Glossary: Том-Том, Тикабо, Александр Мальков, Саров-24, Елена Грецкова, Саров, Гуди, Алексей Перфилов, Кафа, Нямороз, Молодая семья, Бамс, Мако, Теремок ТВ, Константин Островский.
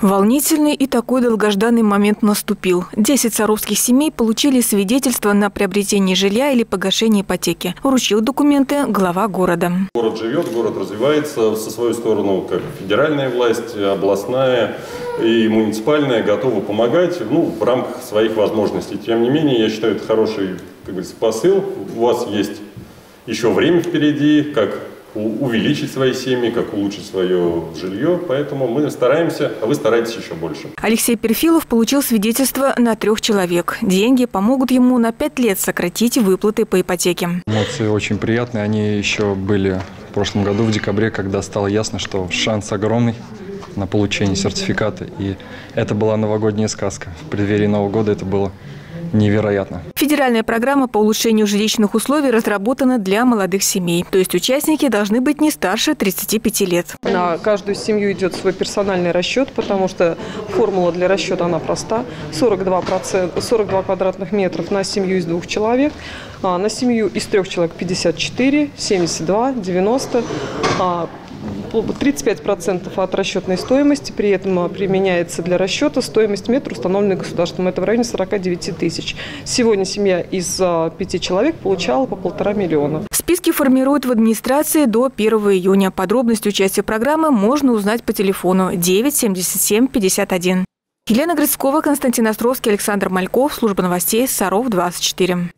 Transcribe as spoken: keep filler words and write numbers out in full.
Волнительный и такой долгожданный момент наступил. Десять саровских семей получили свидетельство на приобретение жилья или погашение ипотеки. Вручил документы глава города. Город живет, город развивается. Со свою сторону как федеральная власть, областная и муниципальная готовы помогать, ну, в рамках своих возможностей. Тем не менее, я считаю, это хороший, как говорится, посыл. У вас есть еще время впереди, как увеличить свои семьи, как улучшить свое жилье. Поэтому мы стараемся, а вы стараетесь еще больше. Алексей Перфилов получил свидетельство на трех человек. Деньги помогут ему на пять лет сократить выплаты по ипотеке. Эмоции очень приятные. Они еще были в прошлом году, в декабре, когда стало ясно, что шанс огромный на получение сертификата. И это была новогодняя сказка. В преддверии Нового года это было невероятно. Федеральная программа по улучшению жилищных условий разработана для молодых семей. То есть участники должны быть не старше тридцати пяти лет. На каждую семью идет свой персональный расчет, потому что формула для расчета, она проста. сорок два, процент, сорок два квадратных метров на семью из двух человек, а на семью из трех человек пятьдесят четыре, семьдесят два, девяносто, а тридцать пять процентов от расчетной стоимости, при этом применяется для расчета стоимость метра, установленная государством. Это в районе сорока девяти тысяч. Сегодня семья из пяти человек получала по полтора миллиона. Списки формируют в администрации до первого июня. Подробности участия программы можно узнать по телефону девять семьдесят семь пятьдесят один. Елена Грецкова, Константин Островский, Александр Мальков. Служба новостей Саров двадцать четыре.